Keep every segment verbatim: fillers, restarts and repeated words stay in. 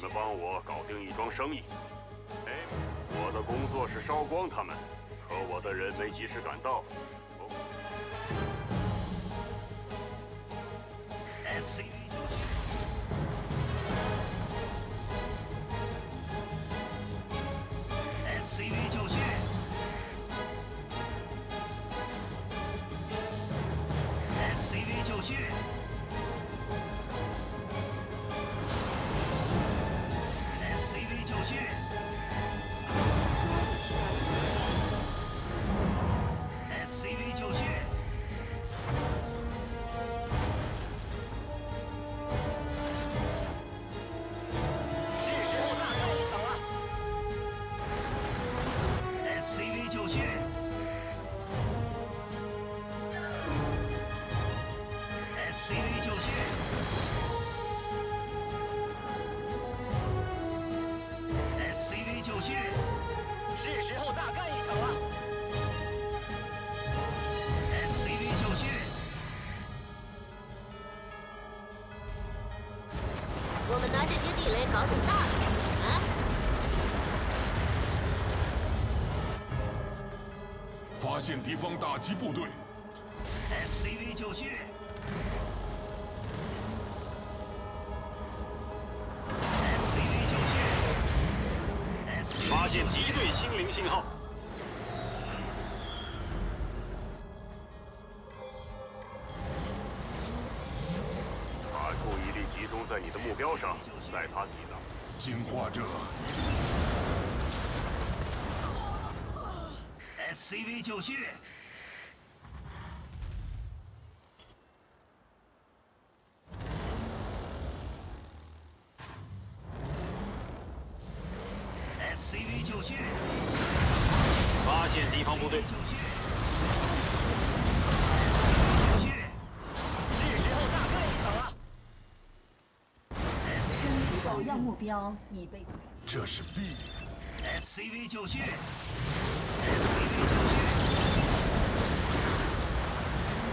你们帮我搞定一桩生意。哎，我的工作是烧光他们，可我的人没及时赶到。哦、S C V。 拿这些地雷搞点大的，啊！发现敌方打击部队 ，S C V 就绪。 S C V 就绪。发现敌对心灵信号。 在你的目标上，再他抵挡。进化者 ，S C V 就绪。S C V 就绪。发现敌方部队。 首要目标已被。这是 B。S C V 就绪。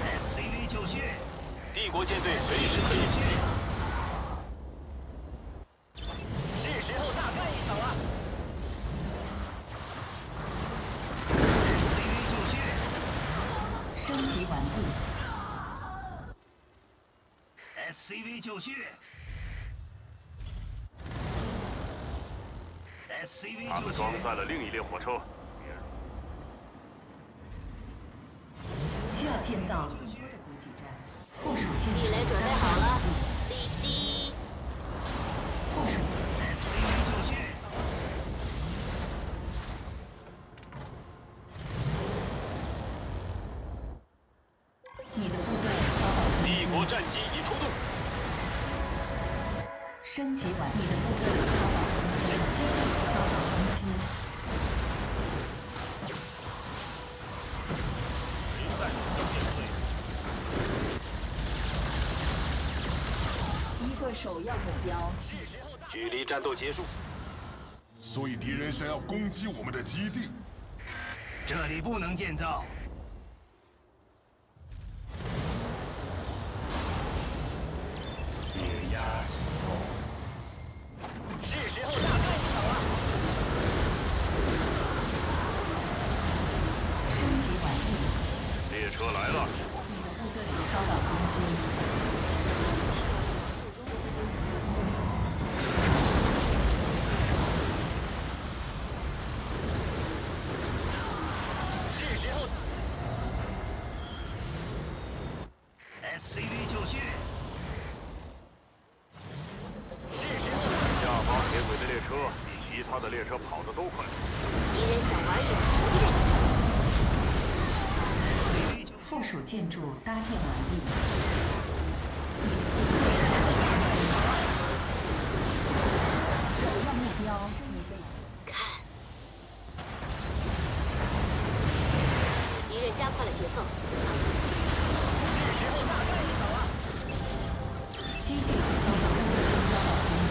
S C V 就绪。S C V 就绪。帝国舰队随时可以出击。是时候大干一场了。S C V 就绪。升级完毕。S C V 就绪。 他们装载了另一列火车，需要建造更多的补给站。附属建地雷准备好了，滴滴。附属就绪。你的部队遭到帝国战机已出动，升级完。你的部队遭到。 机队遭到攻击。一个首要目标。距离战斗结束。所以敌人想要攻击我们的基地。这里不能建造。 其他的列车跑得都快。敌人想玩演习这一招。附属建筑搭建完毕。首要目标已被看。敌人加快了节奏。是时候大干一场了。基地遭到陆军遭到攻击。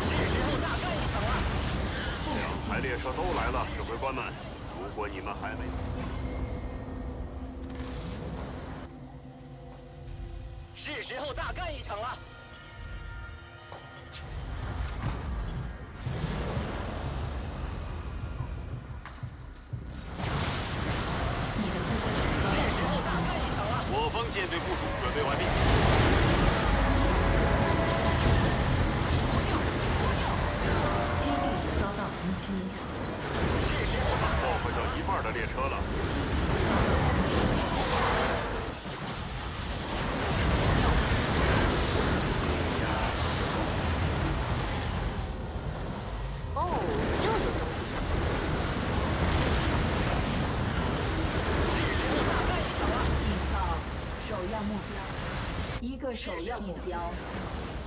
是时候大干一场了！两台列车都来了，指挥官们，如果你们还没……是时候大干一场了。 舰队部署准备完毕。基地遭到攻击。后悔到一半的列车了。哦，又有东西想看。 首要目标，一个首要目标。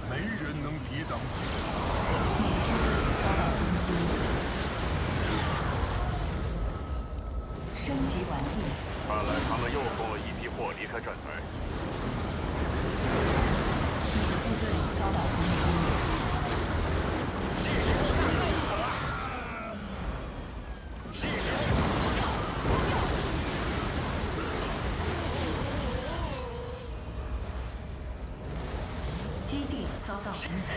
没人能抵挡警察。遭到攻击。升级完毕。看来他们又送了一批货离开站台。你的部队遭到攻击。是时候大干一场了。是时候。 基地遭到攻击，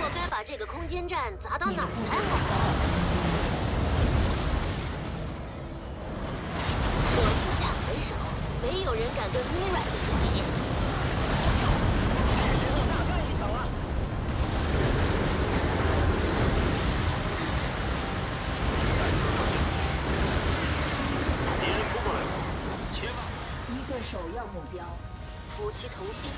我该把这个空间站砸到哪儿才好？说起下狠手，没有人敢跟 Mira 姐姐比。是时候大干一场了。敌人扑过来了，切吧！一个首要目标，夫妻同心。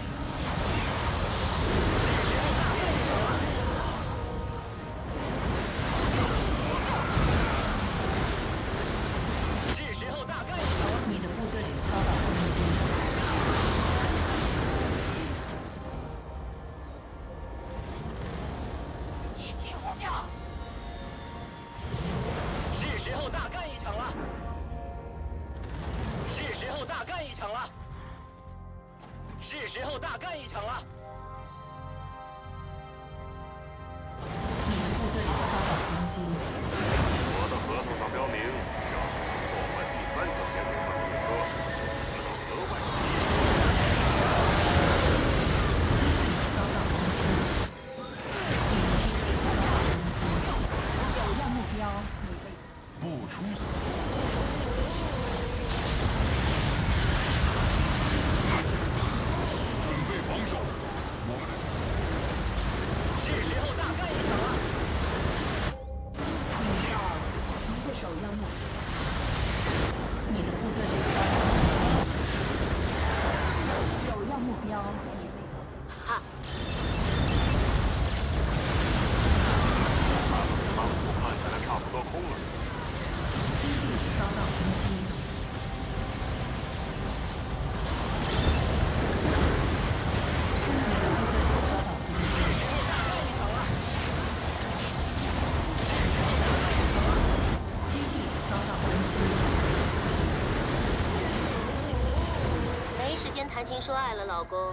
谈情说爱了，老公。我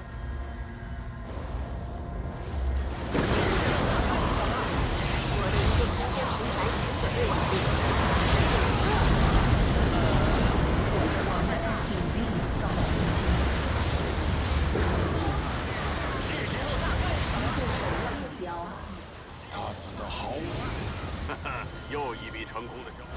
的一个空间平台已经准备完毕。我们的 S C V 遭到攻击。是时候大干一场了。对手目标。他死得好。哈哈，又一笔成功的招。